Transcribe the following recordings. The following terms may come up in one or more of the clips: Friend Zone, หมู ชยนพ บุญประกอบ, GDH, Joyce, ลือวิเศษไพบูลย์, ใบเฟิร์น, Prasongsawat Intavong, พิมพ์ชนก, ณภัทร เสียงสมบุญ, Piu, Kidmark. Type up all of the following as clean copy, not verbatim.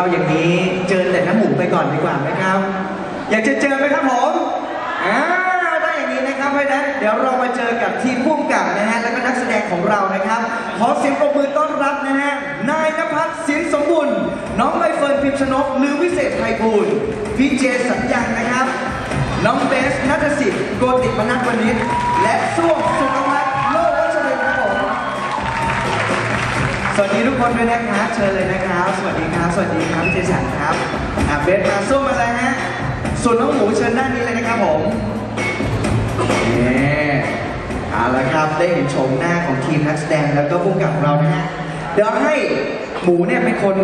เอาอย่างนี้เจอแต่น้ำหมูไปก่อนดีกว่าไหมครับอยากจะเจอไหมครับผมถ้าอย่างนี้นะครับไม่นะเดี๋ยวเรามาเจอกับทีมผู้กำกับนะฮะแล้วก็นักแสดงของเรานะครับขอเสียงปรบมือต้อนรับนะฮะนายณภัทรสินสมบุญน้องใบเฟิร์นพิมชนกลือวิเศษไพบูลย์พี่เจสัญญังนะครับน้องเบสณัฐศิษย์โกติมนัสวณิชและส้วมสุขภัทรโลกวัชรินทร์ครับผมสวัสดีทุกคนด้วยนะครับเชิญเลยนะครับสวัสดีครับสวัสดีครับเจสันครับเบสมาส้วมมาเลยฮะส่วนน้องหมูเชิญด้านนี้เลยนะครับผมเอาละครับได้เห็นชมหน้าของทีมนักแสดงแล้วก็ผู้กำกับเรานะฮะเดี๋ยวให้หมูเนี่ยเป็นคน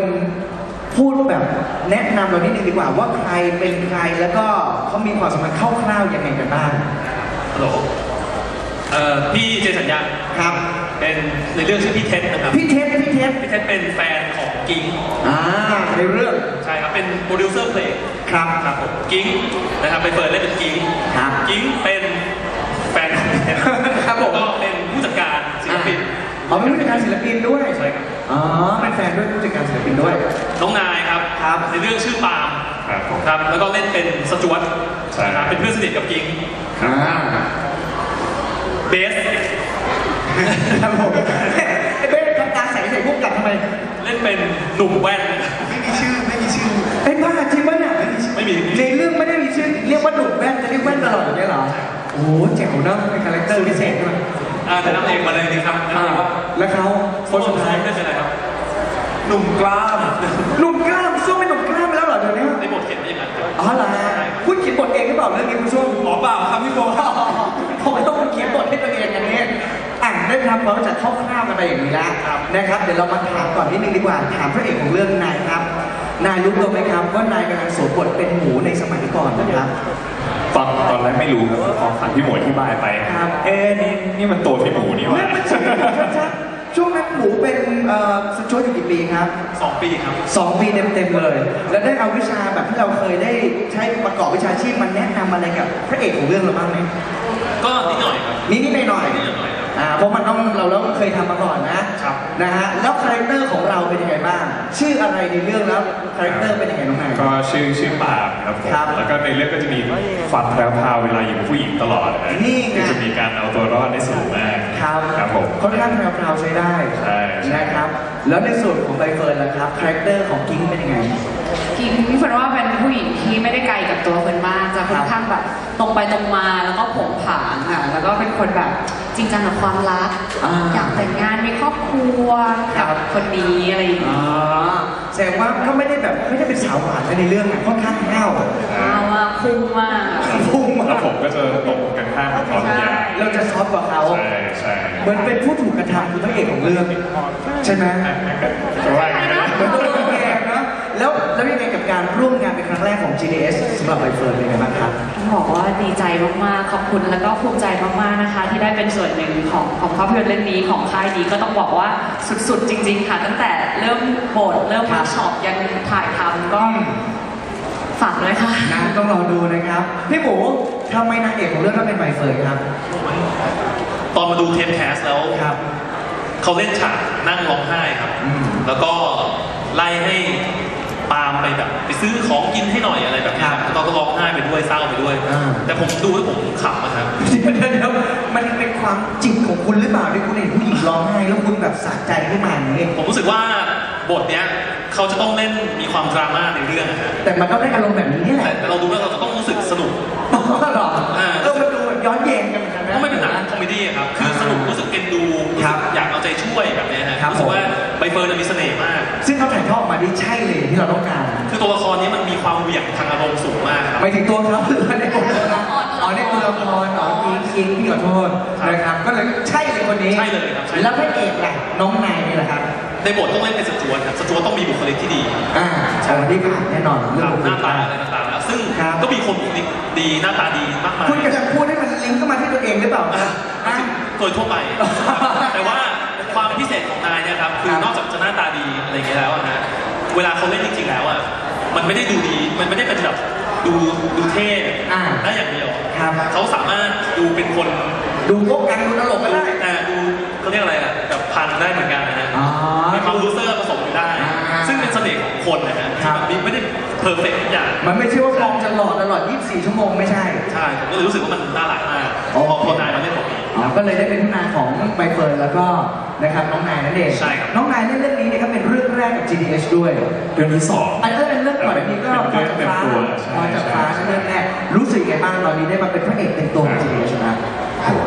พูดแบบแนะนำเรานิดนึงดีกว่าว่าใครเป็นใครแล้วก็เขามีความสามารถคร่าวๆยังไงกันบ้างฮัลโหลพี่เจสัญญาครับเป็นในเรื่องชื่อพี่เท็ดนะครับพี่เท็ดเป็นแฟนของกิ๊งในเรื่องใช่ครับเป็นโปรดิวเซอร์เพลงครับครับผมกิ๊งนะครับไปเปิดเล่นเป็นกิ๊งครับกิ๊งเป็นแฟนของพี่เท็ดครับผมก็เป็นผู้จัดการศิลปินเป็นผู้จัดการศิลปินด้วยใช่ครับเป็นแฟนด้วยผู้จัดการศิลปินด้วยน้องนายครับครับในเรื่องชื่อปาล์มครับแล้วก็เล่นเป็นสจวตเป็นเพื่อนสนิทกับกิ๊งเบสครับผมไอ้เบสทำตาใสใส่พวกกับทำไมเล่นเป็นหนุ่มแว่นไม่มีชื่อไอ้บ้าจริงป่ะเนี่ยไม่มีในเรื่องไม่ได้มีชื่อเรียกว่าหนุ่มแว่นจะเรียกแว่นตลอดอย่างนี้เหรอโอ้เจ๋งเนาะเป็นคาแรคเตอร์พิเศษด้วยแต่น้ำเอกมาเลยดีครับแล้วเขาคนสุดท้ายได้อะไรครับหนุ่มกล้ามช่วงเป็นหนุ่มกล้ามไปแล้วเหรอเดี๋ยวนี้ในบทเขียนเป็นยังไงอ๋อเหรอคุณเขียนบทเองหรือเปล่าเรื่องนี้คุณช่วงอ๋อเปล่าครับพี่โบผมต้องเขียนบทให้ตัวเองอย่างนี้ได้ครับเราจะเข้าข้าวกันไปอย่างนี้แล้วนะครับเดี๋ยวเรามาถามก่อนนิดนึงดีกว่าถามพระเอกของเรื่องนายครับนายรู้ตัวไหมครับว่านายกำลังสวมบทเป็นหมูในสมัยก่อนนะครับตอนแรกไม่รู้พอขันพี่หมูที่บายไปเอ๊ะนี่มันโตที่หมูนี่วะช่วงนั้นหมูเป็นสจ๊วตอยู่กี่ปีครับ2 ปีครับ2 ปีเต็มเลยแล้วได้เอาวิชาแบบที่เราเคยได้ใช้ประกอบวิชาชีพมันแนะนำอะไรกับพระเอกของเรื่องเราบ้างไหมก็นิดหน่อยเพราะมันต้องเราเคยทำมาก่อนนะนะฮะแล้วคาแรคเตอร์ของเราเป็นยังไงบ้างชื่ออะไรในเรื่องแล้วคาแรคเตอร์เป็นยังไงน้องนายก็ชื่อปาล์มครับแล้วก็ในเรื่องก็จะมีฟัดแพรวพราวเวลาอยู่ผู้หญิงตลอดนี่ไงจะมีการเอาตัวรอดได้สูงมากครับผมค่อนข้างแพรวพราวใช้ได้นะครับแล้วในส่วนของใบเฟิร์นล่ะครับคาแรคเตอร์ของกิ๊งเป็นยังไงกิ๊งเฟิร์นว่าเป็นผู้หญิงที่ไม่ได้ไกลกับตัวเฟิร์นมากจะค่อนข้างแบบตรงไปตรงมาแล้วก็ผงผางค่ะแล้วก็เป็นคนแบบจริงจังกับความรักอยากแต่งงานมีครอบครัวกับคนดีอะไรอย่างเงี้ยแสดงว่าก็ไม่ได้เป็นสาวหวานในเรื่องค่อนข้างแง่วมาพุ่งมากผมก็จะตกกันข้างกับเขาเราจะซอฟต์กว่าเขาเหมือนเป็นผู้ถูกกระทำคือพระเอกของเรื่องใช่ไหมแล้วยังไงกับการร่วมงานเป็นครั้งแรกของ GDH สำหรับใบเฟิร์นเป็นไงบ้างครับบอกว่าดีใจมากๆขอบคุณแล้วก็ภูมิใจมากๆนะคะที่ได้เป็นส่วนหนึ่งของภาพยนตร์เรื่องนี้ของค่ายนี้ก็ต้องบอกว่าสุดๆจริงๆค่ะตั้งแต่เริ่มบทเริ่มเวิร์กช็อปยันถ่ายทำก็ฝากเลยค่ะนะต้องรอดูนะครับพี่หมูทำไมนางเอกของเรื่องต้องเป็นใบเฟิร์นครับตอนมาดูเทปแคสแล้วครับเขาเล่นฉากนั่งร้องไห้ครับแล้วก็ไล่ให้ปาล์มไปแบบไปซื้อของกินให้หน่อยอะไรแบบนี้ตอนก็ร้องไห้ไปด้วยเศร้าไปด้วยแต่ผมดูแล้วผมขำนะครับแล้วมันเป็นความจริงของคุณหรือเปล่าที่คุณเห็นผู้หญิงร้องไห้แล้วคุณแบบสะใจขึ้นมาอย่างนี้ผมรู้สึกว่าบทเนี้ยเขาจะต้องเล่นมีความดราม่าในเรื่องแต่มันก็ได้อารมณ์แบบนี้แหละแต่เราดูแล้วเราจะต้องรู้สึกสนุกหรอมันดูย้อนแย้งกันเหมือนกันนะไม่เป็นหนังคอมเมดี้ครับคือสนุกรู้สึกเอ็นดูอยากเอาใจช่วยแบบนี้นะครับรู้สึกว่าใบเฟิร์นมีเสน่ห์มากซึ่งเขาถ่ายทอดมาได้ใช่เลยที่เราต้องการคือตัวละครนี้มันมีความเหวี่ยงทางอารมณ์สูงมากครับไม่ถึงตัวเขาในตัวละครอ๋อในตัวละครอ๋อคิงพี่ขอโทษนะครับก็เลยใช่เลยคนนี้ใช่เลยครับแล้วพระเอกล่ะน้องนายนี่แหละครับในบทต้องเล่นเป็นสจ๊วตครับสจ๊วตต้องมีบุคลิกที่ดีใช่ที่ผ่านแน่นอนเรื่องหน้าตาอะไรต่างๆแล้วซึ่งก็มีคนบุคลิกดีหน้าตาดีมากมายคุณกำลังพูดให้มันลิงก์เข้ามาที่ตัวเองหรือเปล่าโดยทั่วไปแต่ว่าความพิเศษของนายเนี่ยครับคือนอกจากจะหน้าตาดีอะไรอย่างเงี้ยแล้วนะเวลาเขาเล่นจริงๆแล้วอ่ะมันไม่ได้ดูดีมันไม่ได้เป็นแบบดูเท่ได้อย่างเดียวเขาสามารถดูเป็นคนดูโกกันดูตลกก็ได้ดูเขาเรียกอะไรอ่ะแบบพันได้เหมือนกันนะฮะมีความรู้เซอร์ผสมอยู่ได้ ซึ่งเป็นเสน่ห์ของคนนะฮะที่ไม่ได้เพอร์เฟกต์ทุกอย่างมันไม่ใช่ว่ากองจะหลอดตลอด24ชั่วโมงไม่ใช่ใช่ผมก็รู้สึกว่ามันน่ารักมากพอคนนายมาเล่นผมก็เลยได้เป็นผู้นำของใบเฟิร์นแล้วก็นะครับน้องนายนั่นเองใช่ครับน้องนายเล่นเรื่องนี้เนี่ยก็เป็นเรื่องแรกกับ GDH ด้วยเรื่องที่สองอันนั้นเรื่องก่อนนี้ก็พอจับฟ้าพอจับฟ้าเรื่องแรกรู้สึกไงบ้างตอนนี้ได้มาเป็นพระเอกเป็นตัว GDH นะ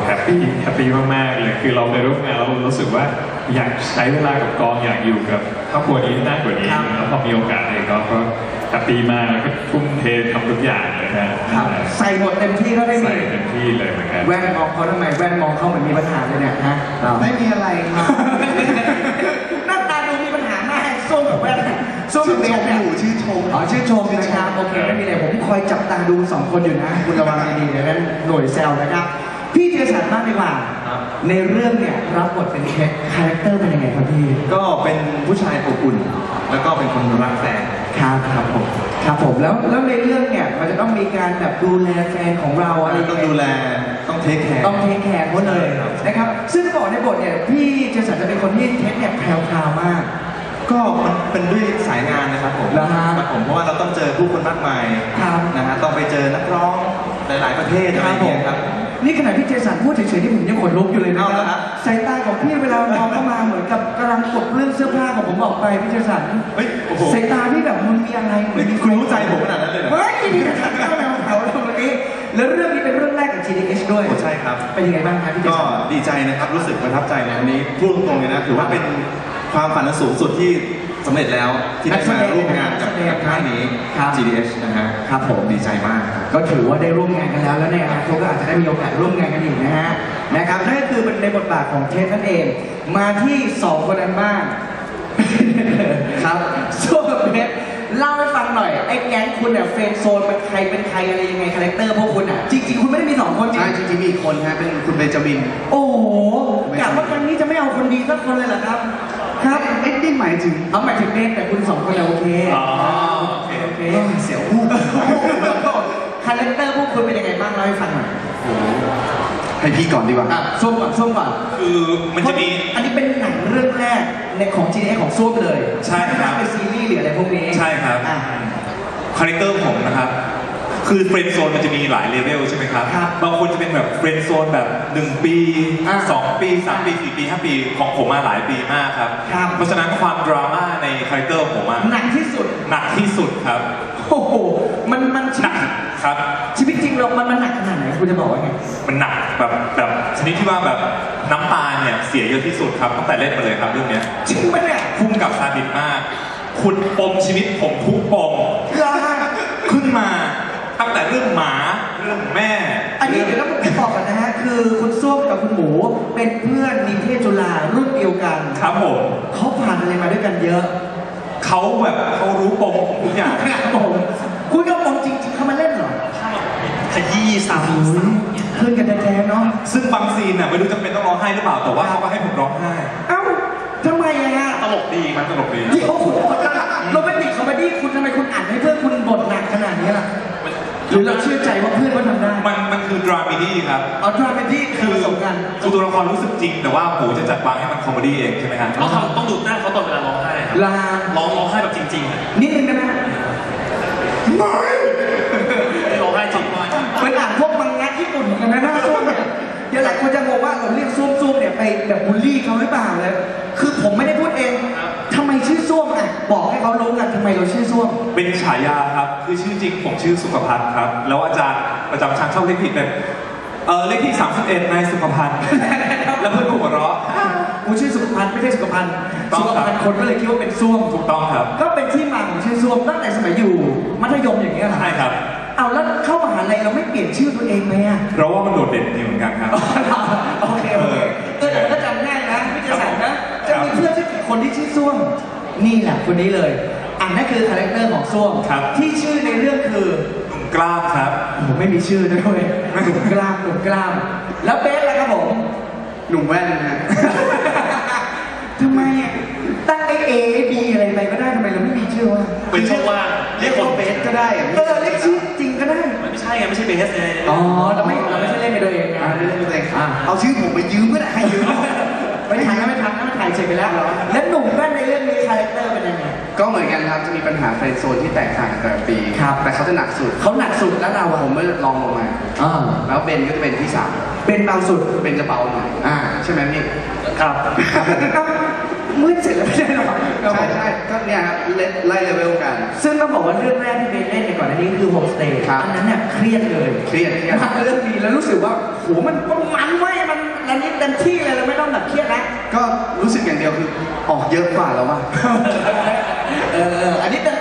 แฮปปี้แฮปปี้มากๆเลยคือเราไปร่วมงานเรารู้สึกว่าอยากใช้เวลากับกองอยากอยู่กับครอบครัวนี้มากกว่านี้แล้วพอมีโอกาสเลยก็แฮปปี้มากแล้วก็ทุ่มเททำทุกอย่างเลยนะครับใส่หมดเต็มที่ก็ได้ใส่เต็มที่เลยเหมือนกันแว่นมองเขาทำไมแว่นมองเขาเหมือนมีปัญหาเลยเนี่ยฮะไม่มีอะไรครับหน้าตาดูมีปัญหามากส้มแบบแว่นส้มแบบแว่นอยู่ชื่อชมอ๋อชื่อชมนะครับโอเคไม่มีอะไรผมคอยจับตาดูสองคนอยู่นะคุณระวังดีๆนะนั้นหน่วยแซลนะครับพี่เจสันมากดีกว่าในเรื่องเนี่ยรับบทเป็นแคาแรคเตอร์เป็นยังไงครับพี่ก็เป็นผู้ชายอบอุ่นแล้วก็เป็นคนรักแฟนครับผมครับผมแล้วในเรื่องเนี่ยมันจะต้องมีการแบบดูแลแฟนของเราอะไรต้องดูแลต้องเทคแคร์เขาเลยนะครับซึ่งก่อนในบทเนี่ยพี่เจสันจะเป็นคนที่เทคเนี่ยแพรวพราวมากก็มันเป็นด้วยสายงานนะครับผมนะครับผมเพราะว่าเราต้องเจอผู้คนมากมายนะฮะต้องไปเจอนักร้องหลายๆประเทศอะไรอย่างเงี้ยครับนี่ขณะพี่เจสันพูดเฉยๆที่ผมยังขนลุกอยู่เลยนะครับสายตาของพี่เวลามองเข้ามาเหมือนกับกำลังกดเรื่องเสื้อผ้าของผมออกไปพี่เจสันสายตาพี่แบบมันมีอะไรคุณรู้ใจผมขนาดนั้นเลยเฮ้ยพี่เจสันเข้ามาเขาแล้ววันนี้แล้วเรื่องนี้เป็นเรื่องแรกกับ GDH ด้วยใช่ครับเป็นยังไงบ้างครับพี่เจสันก็ดีใจนะครับรู้สึกประทับใจในอันนี้พูดตรงเลยนะถือว่าเป็นความฝันสูงสุดที่สำเร็จแล้วที่ได้มาร่วมงานกับค่ายนี้ GDH นะฮะครับผมดีใจมากก็ถือว่าได้ร่วมงานกันแล้วและในอนาคตก็อาจจะได้มีโอกาสร่วมงานกันอีกนะฮะนะครับนั่นก็คือเป็นในบทบาทของเทสนั่นเองมาที่2คนนั้นบ้างครับโซ่กับเพชรเล่าให้ฟังหน่อยไอ้แก๊งคุณเนี่ยเฟรนด์โซนเป็นใครอะไรยังไงคาแรคเตอร์พวกคุณอ่ะจริงๆคุณไม่ได้มี2คนใช่จริงๆมีอีกคนฮะเป็นคุณเบนจามินโอ้โหกะว่าครั้งนี้จะไม่เอาคนดีสักคนเลยเหรอครับครับเอ็ดนี่หมายถึงเอาหมายถึงเอ็ดแต่คุณ2คนโอเคโอเคเสียวหูคาแรคเตอร์พวกคุณเป็นยังไงบ้างเล่าให้ฟังหน่อยให้พี่ก่อนดีกว่าส้มก่อนคือมันจะมีอันนี้เป็นหนังเรื่องแรกในของ GDH ของส้มเลยใช่ครับเป็นซีรีส์หรืออะไรพวกนี้ใช่ครับคาแรคเตอร์ผมนะครับคือเฟรนด์โซนมันจะมีหลายเลเวลใช่ไหมครับบางคนจะเป็นแบบเฟรนด์โซนแบบ1ปี2ปี3ปี4ปี5ปีของผมมาหลายปีมากครับเพราะฉะนั้นความดราม่าในคาแรคเตอร์ผมหนักที่สุดครับโอ้โหมันหนักครับชีวิตจริงเรามันหนักขนาดไหนคุณจะบอกว่าไงมันหนักแบบชนิดที่ว่าแบบน้ำตาเนี่ยเสียเยอะที่สุดครับตั้งแต่เล่นมาเลยครับเรื่องนี้จริงปะเนี่ยคุ้มกับซาดิสมากขุดปมชีวิตผมทุกปมขึ้นมาตั้งแต่เรื่องหมาเรื่องแม่อันนี้เดี๋ยวเราไปบอกกันนะฮะคือคุณส้มกับคุณหมูเป็นเพื่อนนิเทศจุฬารุ่นเดียวกันครับผมเขาผ่านอะไรมาด้วยกันเยอะเขาแบบเขารู้ปมทุกอย่างผมคุยกับผมจริงๆเขามาเล่นเหรอขยี้ซ้ำเพื่อนกันแท้ๆเนาะซึ่งบางซีนน่ะไม่รู้จำเป็นต้องร้องไห้หรือเปล่าแต่ว่าเขาก็ให้ผมร้องไห้เอ้าทำไมอะฮะตลกดีมันตลกดีที่เขาขุดเราเป็นเด็กคอมเมดี้คุณทำไมคุณอ่านให้เพื่อนคุณบทหนักขนาดนี้ล่ะหรือเราเชื่อใจว่าเพื่อนเขาทำได้มันคือดราม่าดี้ครับเอาดราม่าดี้คือสมกันตัวละครรู้สึกจริงแต่ว่าหมูจะจัดวางให้มันคอมเมดี้เองใช่ไหมครับต้องดูหน้าเขาตอนเวลาร้องไห้ครับร้องไห้แบบจริงๆนิดนึงได้ไหมไม่ร้องไห้จริงเป็นอ่านพวกมังงะญี่ปุ่นกันนะหน้าซุ่มเนี่ยเดี๋ยวหลายคนจะงงว่าเราเรียกซุ่มเนี่ยไปแบบบูลลี่เขาหรือเปล่าเลยคือผมไม่ได้พูดเองทำไมชื่อส้วมอ่ะบอกให้เขารู้กันทำไมเราชื่อส้วมเป็นฉายาครับคือชื่อจริงผมชื่อสุขพันธ์ครับแล้วอาจารย์ประจำชั้นชอบเรียกผิดเป็นเลขที่31นายสุขพันธ์แล้วเพื่อนก็หัวเราะกูชื่อสุขพันธ์ไม่ใช่สุขพันธ์คนก็เลยคิดว่าเป็นส้วมถูกต้องครับก็เป็นที่มาของชื่อส้วมตั้งแต่สมัยอยู่มัธยมอย่างเงี้ยใช่ครับเอาแล้วเข้ามหาลัยเราไม่เปลี่ยนชื่อตัวเองไหมอ่ะเราว่ามันโดดเด่นดีเหมือนกันครับโอเคแต่ก็จำง่ายนะไม่จะสั่นนะจะมีเพื่อนชื่อคนที่ชื่อส้วมนี่แหละคนนี้เลยอันนั้นคือคาแรคเตอร์ของส้วมที่ชื่อในเรื่องคือหนุ่มกล้ามครับผมไม่มีชื่อด้วยหนุ่มกล้ามแล้วเบสล่ะครับผมหนุ่มแว่นนะทำไมตั้งA B อะไรไปก็ได้ทำไมเราไม่มีชื่อวะเป็นชื่อว่าเรียกคนเบสก็ได้เรียกชื่อจริงก็ได้ไม่ใช่ไงไม่ใช่เบสไงอ๋อเราไม่ใช่เล่นในตัวเองนะเอาชื่อผมไปยืมก็ได้ให้ยืม ไม่ทันถ่ายเสร็จไปแล้วเหรอแล้วหนุ่มแว่นในเรื่องนี้คาแรคเตอร์เป็นยังไงก็เหมือนกันครับจะมีปัญหาเฟรนด์โซนที่แตกต่างแต่ละปีครับแต่เขาจะหนักสุดแล้วเราผมไม่ลองลงมาแล้วเบนก็จะเป็นที่สามเป็นเบาสุดเป็นจะเบาหน่อยใช่ไหมนี่ครับมืดเสร็จแล้วไม่ใช่หรอใช่ก็เนี่ยครับไล่เลเวลกันซึ่งต้องบอกว่าเรื่องแรกที่เบนเล่นในก่อนอันนี้คือโฮมสเตย์อันนั้นเนี่ยเครียดเรื่องดีแล้วรู้สึกว่าโหมันไว้มันอันนี้เต็มที่เลยเราไม่ต้องแบบเครียดนะก็รู้สึกอย่างเดียวคือออกเยอะกว่าแล้วว่ะอันนี้เต็ม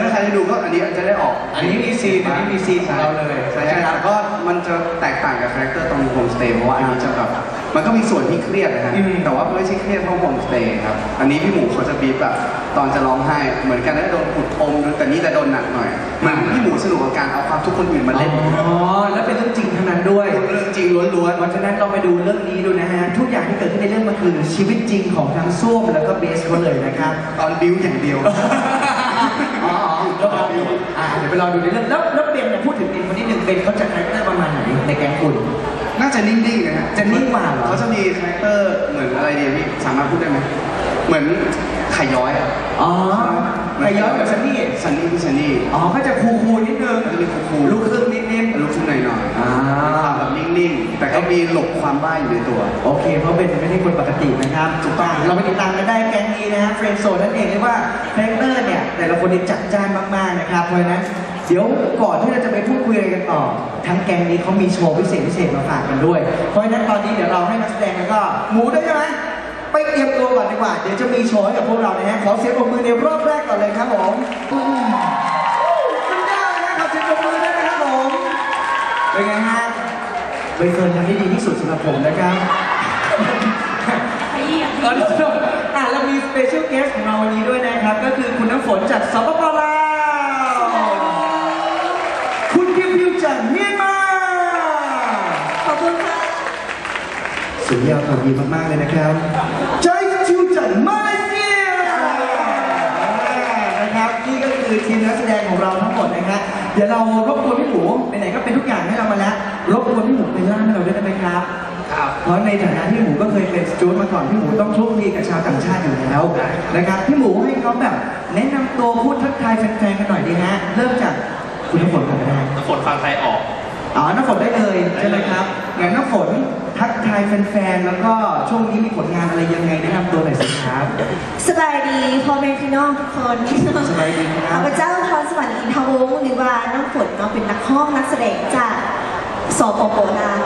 ถ้าใครได้ดูก็อันนี้จะได้ออกอันนี้มีซีนอันนี้มีซีนของเราเลยใช่ครับก็มันจะแตกต่างกับคาแรคเตอร์ตรงโฮมสเตย์เพราะว่าอันนี้จะแบบมันก็มีส่วนที่เครียดนะฮะแต่ว่าไม่ใช่เครียดเพราะโฮมสเตย์ครับอันนี้พี่หมูเขาจะบีบแบบตอนจะร้องไห้เหมือนกันได้โดนขุดอมแต่นี่จะโดนหนักหน่อยมันพี่หมูสนุกกับการเอาความทุกคนอื่นมาเล่นแล้วเป็นเรื่องจริงทั้งนั้นด้วยเรื่องจริงล้วนๆเพราะฉะนั้นเราไปดูเรื่องนี้ดูนะฮะทุกอย่างที่เกิดขึ้นในเรื่องมันคือชีวิตจริงของทั้งส้วมแล้วก็เบสเขาเลยนะครับตอนบิ้วอย่างเดียวเดี๋ยวไปรอดูในเรื่องแล้วเบนเนี่ยพูดถึงเบนคนนี้หนึ่งเบนเขาจะคาแรคเตอร์ประมาณไหนในแก๊งคุณน่าจะนิ่งๆนะฮะจะนิ่งกว่าเหรอเขาจะมีคาแรคเตอร์เหมือนอะไรดีพี่สามารถพูดได้ไหมเหมือนไข่ย้อยอ๋อไข่ย้อยแบบซันนี่อ๋อก็จะคูลนิดนึงจะมีคูลลูกครึ่งนิดๆลูกครึ่งหน่อยๆแบบนิ่งๆแต่ก็มีหลบความบ้าอยู่ในตัวโอเคเพราะเป็นไม่ใช่คนปกตินะครับถูกต้องเราไปติดตามกันได้แก๊งนี้นะฮะเฟรนด์โซนนั่นเองเรียกว่าคาแรคเตอร์เนี่ยแต่ละคนจัดจ้านมากๆนะครับเพราะนั้นเดี๋ยวก่อนที่เราจะไปพูดคุยอะไรกันต่อทั้งแกงนี้เขามีโชว์พิเศษมาฝากกันด้วยเพราะฉะนั้นตอนนี้เดี๋ยวเราให้นักแสดงแล้วก็หมูได้ใช่ไหมไปเตรียมตัวก่อนดีกว่าเดี๋ยวจะมีโชว์ให้กับพวกเรานะฮะขอเสียงปรบมือในรอบแรกก่อนเลยครับผมคุณได้นะขอเสียงปรบมือด้วยนะครับผมเป็นไงฮะไปเฟิร์นทำได้ดีที่สุดสำหรับผมนะครับแล้วมีสเปเชียลเกสต์ของเราวันนี้ด้วยนะครับก็คือคุณน้ำฝนจากสปปลาวสุดยอดดีมากๆเลยนะครับใจชูจันมาเลเซียนะครับนี่ก็คือทีมนักแสดงของเราทั้งหมดนะครับเดี๋ยวเรารบกวนพี่หมูไหนๆก็เป็นทุกอย่างให้เรามาแล้วรบกวนพี่หมูเป็นล่ามให้เราด้วยได้ไหมครับเพราะในฐานะที่หมูก็เคยเป็นสจ๊วตมาก่อนพี่หมูต้องโชคดีกับชาวต่างชาติอยู่แล้วนะครับพี่หมูให้เขาแบบแนะนำตัวพูดทักทายแฟนๆกันหน่อยดีฮะเริ่มจากคุณน้ำฝนก่อนก็ได้น้ำฝนฟังใครออกอ๋อน้ำฝนได้เลยใช่ไหมครับงั้นน้ำฝนทักทายแฟนๆแล้วก็ช่วงนี้มีผลงานอะไรยังไงแนะนำตัวหน่อยสิครับสบายดีพ่อแม่พี่น้องทุกคนสบายดีครับข้าพเจ้าพรสวรรค์อินทวงศ์หรือว่าน้ำฝนเนาะเป็นนักร้องนักแสดงจากสปป.ลาว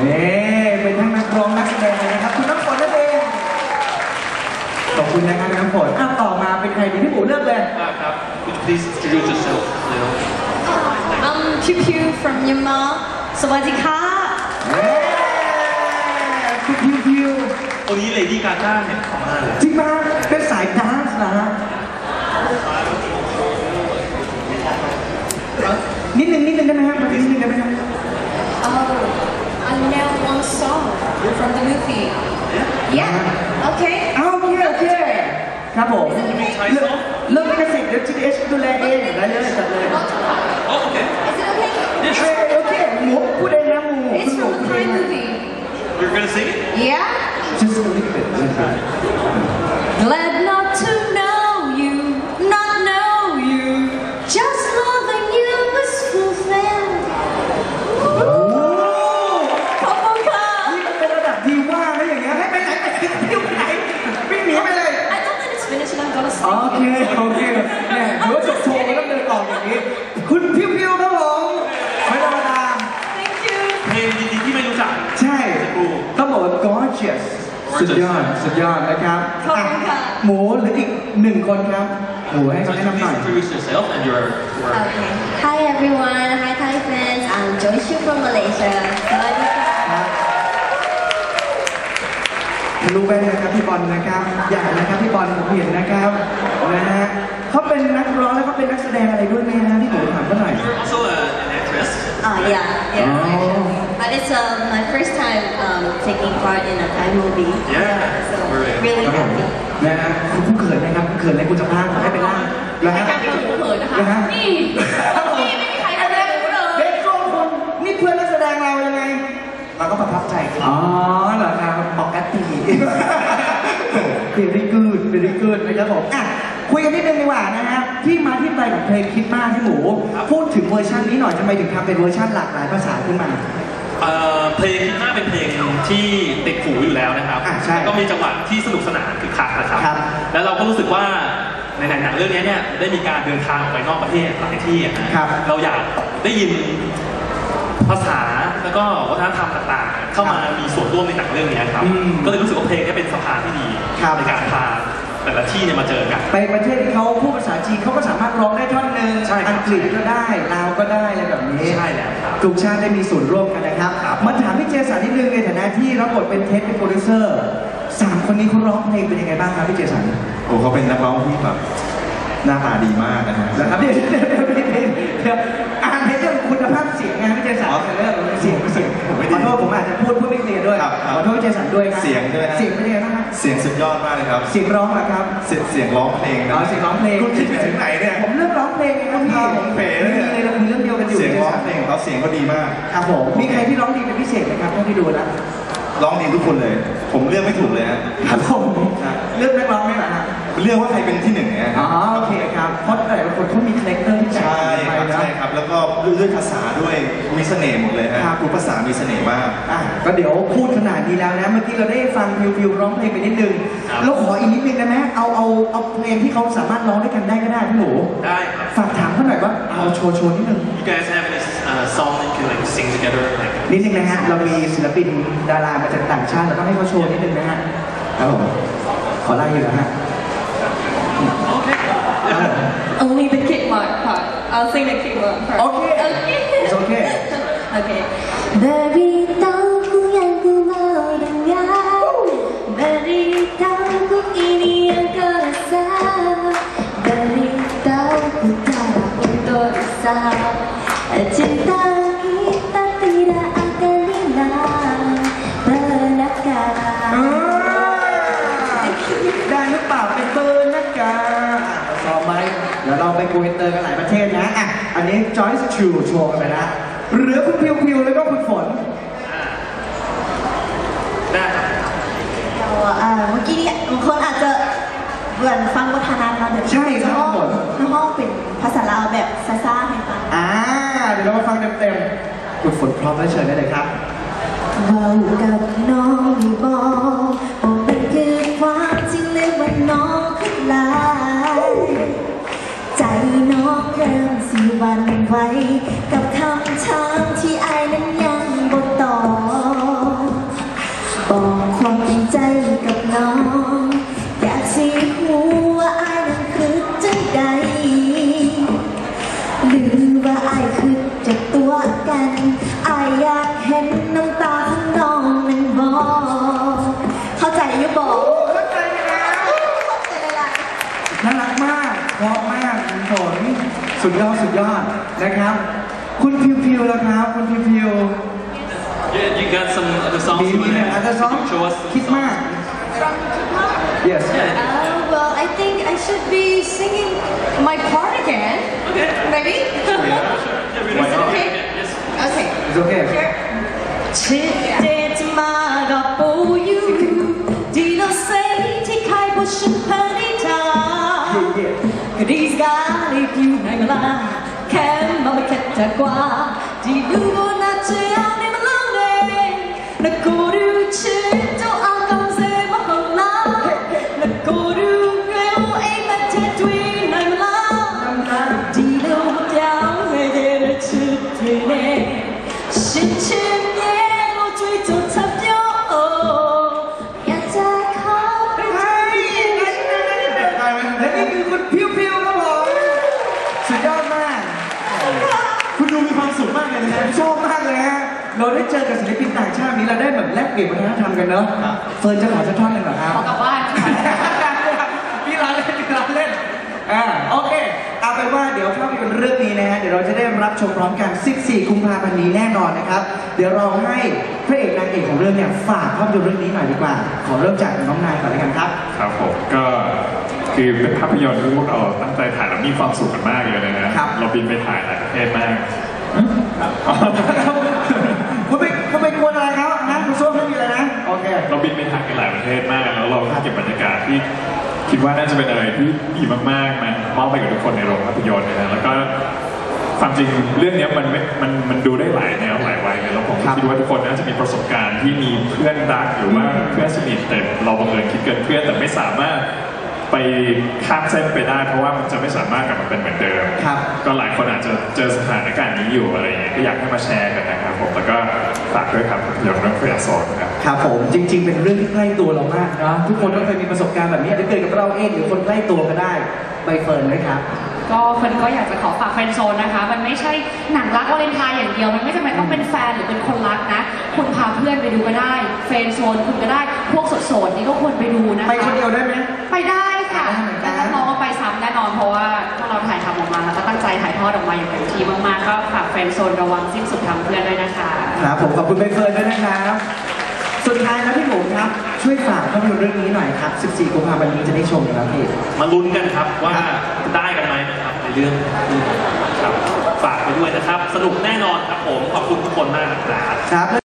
เป็นทั้งนักร้องนักแสดงนะครับคุณน้ำฝนนั่นเองขอบคุณนะครับน้ำฝนต่อมาเป็นใครดีพี่ปู่เลือกเลยครับ please introduce yourself I'm Piu from Myanmar สวัสดีค่ะพิวโอ้ยเลดี้กาก้าเนี่ยของมาเลยจริงป่ะเป็นสายดานซ์นะฮะนิดนึงได้ไหมครับนิดนึงได้ไหมครับ I know one song from the movie yeah okay okay ครับผมเลิกไม่กระสิบเดี๋ยว GDH ดูแลเองได้เลยจัดเลยโอเคโอเคหมูพูดได้นะหมูคุณหมูพูดได้นะYou're gonna sing it? Yeah. Just a little bit. Glad not to know you, not know you. Just loving you is fulfilled. Whoa! ขอบคุณค่ะนี่มันเป็นระดับดีว่าอะไรอย่างเงี้ยให้ไปไหนไปอยู่ไหนวิ่งหนีไปเลย I don't think it's finished. I'm gonna sing. Okay. เนี่ยเดี๋ยวจบโชว์แล้วเดินต่ออย่างนี้คุณพิวครับผมไม่ธรรมดา Thank you เพลงดีๆที่ไม่รู้จักใช่ต้องบอกว่า gorgeous สุดยอดนะครับหมูหรืออีกหนึ่งคนครับหมูให้เขาแนะนำหน่อย Hi everyone Hi Thai fans I'm Joyce from Malaysia สวัสดีค่ะรู้ไหมนะครับพี่บอลนะครับอยากนะครับพี่บอลผมเห็นนะครับนะฮะเขาเป็นนักร้องแล้วก็เป็นนักแสดงอะไรด้วยไหมนะที่หมูถามเขาหน่อย Also an actress yeah But it's my first time taking part in a Thai movie. Yeah, so really happy. นะครับคุณเขินนะครับคุณเขินอะไรคุณจะพากให้ไปล่างแล้วฮะไม่ถึงเขินนะคะนี่ไม่มีใครแสดงคุณเลยเด็กโชว์คนนี่เพื่อนนักแสดงเรายังไงเราก็ประทับใจครับอ๋อเหรอครับปกติ very good very good นะครับผมอ่ะคุยกันนิดนึงดีกว่านะครับที่มาที่ไปของเพลงคิดมากพี่หมูพูดถึงเวอร์ชันนี้หน่อยทำไมถึงทำเป็นเวอร์ชันหลากหลายภาษาขึ้นมาเพลงคิดมากเป็นเพลงที่ติดหูอยู่แล้วนะครับก็มีจังหวะที่สนุกสนานคึกคักนะครับแล้วเราก็รู้สึกว่าในหนังเรื่องนี้เนี่ยได้มีการเดินทางออกไปนอกประเทศหลายที่นะครับเราอยากได้ยินภาษาแล้วก็วัฒนธรรมต่างๆเข้ามามีส่วนร่วมในหนังเรื่องนี้ครับก็เลยรู้สึกว่าเพลงนี้เป็นสะพานที่ดีในการพาแต่ละที่เนี่ยมาเจอกันไปประเทศที่เขาพูดภาษาจีนเขาก็สามารถร้องได้ท่อนหนึ่งอังกฤษก็ได้ลาวก็ได้อะไรแบบนี้ใช่แล้วครับทุกชาติได้มีส่วนร่วมกันนะครับมาถามพี่เจสันนิดนึงในฐานะที่รับบทเป็นเทสเป็นโปรดิวเซอร์3คนนี้เขาร้องเพลงเป็นยังไงบ้างครับพี่เจสันโอ้เขาเป็นนักร้องที่แบบหน้าตาดีมากนะครับนะครับเดี๋ยวอ่านเพลงคุณภาพเสียงไงพี่เจสันเรื่องเสียงขอโทษผมอาจจะพูดไม่เคลียร์ด้วยขอโทษพี่เจสันด้วยนะเสียงด้วยเสียงเป็นยังไงบ้างครับเสียงสุดยอดมากเลยครับเสียงร้องเหรอครับเสียงร้องเพลงนะเสียงร้องเพลงคุณคิดถึงไหนเนี่ยผมเลือกร้องเพลงนะครับผมเพลงเลยเราคุยเรื่องเดียวกันอยู่เสียงร้องเพลงเขาเสียงก็ดีมากครับผมมีใครที่ร้องดีเป็นพิเศษไหมครับต้องไปดูนะร้องดีทุกคนเลยผมเลือกไม่ถูกเลยครับผมเลือกนักร้องไม่หนักเลือกว่าใครเป็นที่หนึ่งเนี่ยอ๋อโอเคครับเพราะแต่ละคนเขามีคาแรคเตอร์ที่ใช่ครับแล้วก็เลือกภาษาด้วยมีเสน่ห์หมดเลยครับคุณภาษามีเสน่ห์มากก็เดี๋ยวพูดขนาดนี้แล้วนะเมื่อกี้เราได้ฟังฟิวร้องเพลงไปนิดนึงแล้วขออีกนิดนึงได้ไหมเอาเพลงที่เขาสามารถร้องด้วยกันได้ก็ได้พี่หนูได้ฝากถามเขาหน่อยว่าเอาโชว์นิดนึง You guys have any song that you can like sing together นิดนึงนะฮะเรามีศิลปินดารามาจากต่างชาติแล้วก็ให้เขาโชว์นิดนึงนะฮะครับผมขอไล่อยู่นะฮะOnly the kid mark part. I'll sing the kid mark part. Okay. It's okay. Okay. Beritahu yang ku mau dengar, beritahu ini yang kau rasa, beritahu cara untuk usaha. Cinta kita tidak akan hilang, benarkah? Dah lupa betul benarkah?เดี๋ยวเราไปคุยเตอร์กันหลายประเทศนะอ่ะอันนี้จอยส์ชิวโชว์กันไปละหรือคุณพิวแล้วก็คุณฝนนะเมื่อกี้เนี่ยคนอาจจะเบื่อฟังวัฒนธรรมเราใช่ครับผมน้องเป็นภาษาลาวแบบซ่าๆให้ฟังเดี๋ยวเรามาฟังเต็มๆคุณฝนพร้อมแล้วเชิญได้เลยครับเบากับน้องมีบอบอกเป็นคือความจริงเลยว่าน้องขึ้นลายใจน้องเริ่มสิวันไว้กับคำช้ำที่อายนั้นยังบ่ตอบบอกความในใจกับน้องอยากสิรู้ว่าอายนั้นคือจังใดหรือว่าอายคือจะตัวกันอายอยากเห็นน้ำตาของน้องนั้นบอกเข้าใจอยู่บอกเข้าใจแล้วเข้าใจแล้วน่ารักมากเพราะมากคุณฝนสุดยอดนะครับคุณพิวแล้วครับคุณพิว Yeah you got some other songs show us Kidmark Yes Well I think I should be singing my part again Maybe Is it okay Okay It's okay Today tomorrow for you Did I say take care of your heart These guys, if you hang around, can't make it that far. Did you want to tell me my name? The cold chill, don't I come say my name? The cold chill, ain't that just between my love? Did you tell me that it's between us? Shin shin, yeah, no tweet or tap yo. Yeah, that hard. Hey, that is good.ชอบมากเลยฮะเราได้เจอกับศิลปินต่างชาตินี้เราได้แบบแลกเปลี่ยนวัฒนธรรมกันเนอะเฟิร์นจะขอสักท่อนหนึ่งเหรอครับขอกลับบ้านพี่ร้านเล่นโอเคเอาเป็นว่าเดี๋ยวภาพยนตร์เรื่องนี้นะฮะเดี๋ยวเราจะได้รับชมพร้อมกัน14กุมภาพันธ์นี้แน่นอนนะครับเดี๋ยวเราให้พระเอกนางเอกของเรื่องเนี่ยฝากภาพยนตร์เรื่องนี้หน่อยดีกว่าขอเริ่มจากน้องนายก่อนเลยกันครับครับผมก็คือเป็นภาพยนตร์ที่พวกเราตั้งใจถ่ายแล้วมีความสุขกันมากเลยนะเราบินไปถ่ายหลายประเทศมากคุณไปกวนอะไรครับนะคุณโซ่ไม่มีอะไรนะโอเคเราบินไปถ่ายกันหลายประเทศมากแล้วเรา ก็บบรรยากาศที่คิดว่าน่าจะเป็นอะไรที่ดีมากๆมามอบไปกับทุกคนในโรงภาพยนตร์นะแล้วก็ความจริงเรื่องนี้มันดูได้หลายแนวหลายวัยเลยแล้วผมคิดว่าทุกคนน่าจะมีประสบการณ์ที่มีเพื่อนรักหรือว่าเพื่อนสนิทแต่เราบังเอิญคิดเกินเพื่อนแต่ไม่สามารถไปข้ามเส้นไปได้เพราะว่ามันจะไม่สามารถกลับมาเป็นเหมือนเดิมก็หลายคนอาจจะเจอสถานการณ์นี้อยู่อะไรอย่างเงี้ยก็อยากให้มาแชร์กันนะครับผมแล้วก็ฝากด้วยครับอย่าลืมเฟรชโซนครับผมจริงๆเป็นเรื่องที่ใกล้ตัวเรามากนะทุกคนต้องเคยมีประสบการณ์แบบนี้อาจจะเกิดกับเราเองหรือคนใกล้ตัวก็ได้ใบเฟิร์นเลยครับก็คนก็อยากจะขอฝากแฟนโซนนะคะมันไม่ใช่หนังรักวาเลนไทน์อย่างเดียวมันไม่จำเป็นต้องเป็นแฟนหรือเป็นคนรักนะคุณพาเพื่อนไปดูก็ได้แฟนโซนคุณก็ได้พวกโสดๆนี่ก็ควรไปดูนะคะไปคนเดียวได้ไหมไปได้ค่ะแต่ถ้ามองว่าไปซ้ำแน่นอนเพราะว่าพวกเราถ่ายทำออกมาแล้วก็ตั้งใจถ่ายทอดออกมาอย่างเต็มที่มากๆก็ฝากแฟนโซนระวังสิ้นสุดทางเพื่อนด้วยนะคะครับผมขอบคุณใบเฟิร์นด้วยนะครับสุดท้ายนะพี่หมูครับช่วยฝากภาพยนตร์เรื่องนี้หน่อยครับ14กุมภาพันธ์นี้จะได้ชมกันแล้วพี่มาลุ้นกันครับว่าจะได้กันไหมนะครับในเรื่องครับฝากไปด้วยนะครับสนุกแน่นอนครับผมขอบคุณทุกคนมากนะครับ